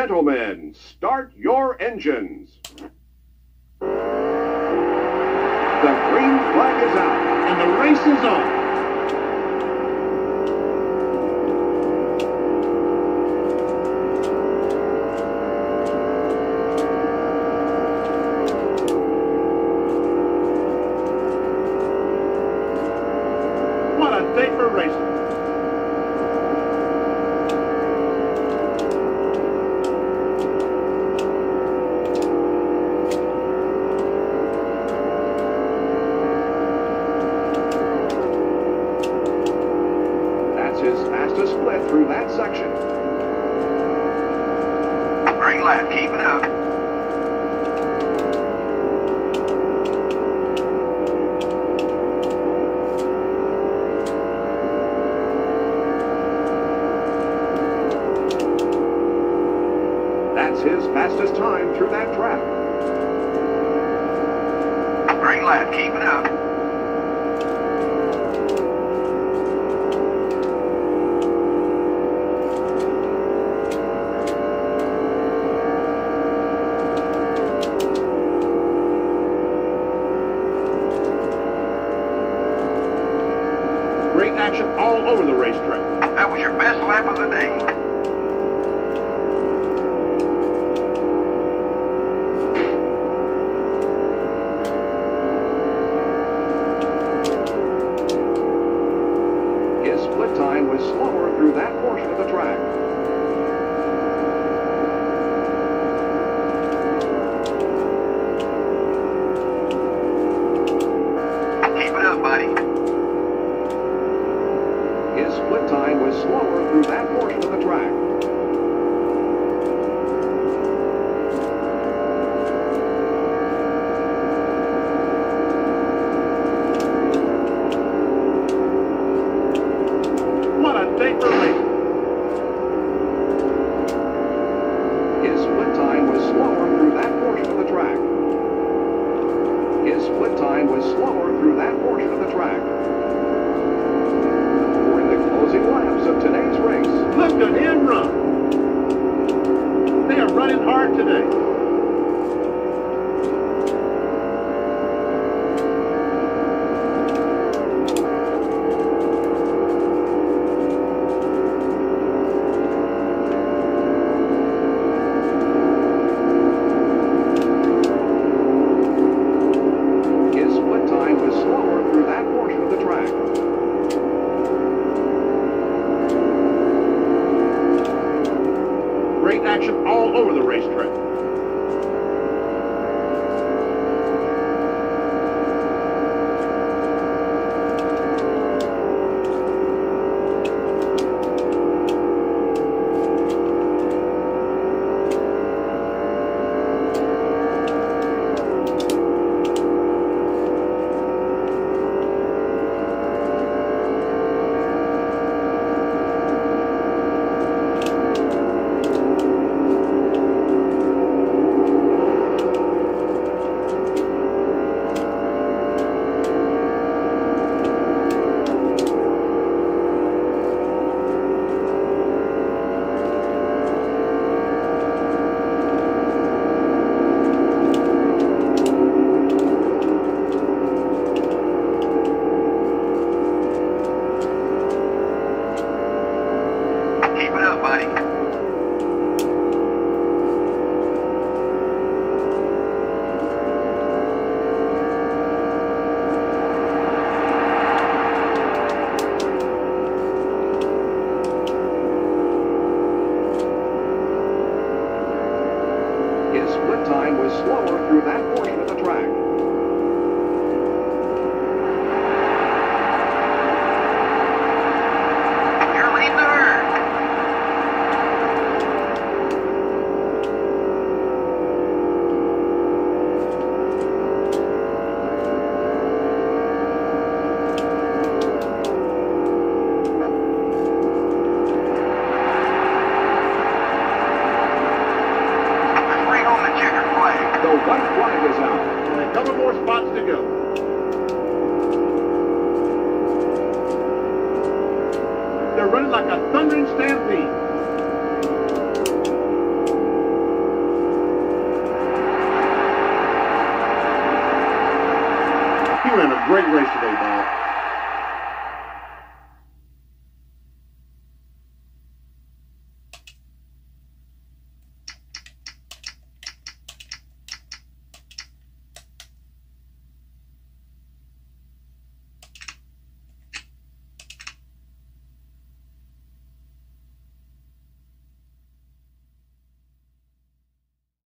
Gentlemen, start your engines. The green flag is out, and the race is on. They're running like a thundering stampede. He ran a great race today, Bob.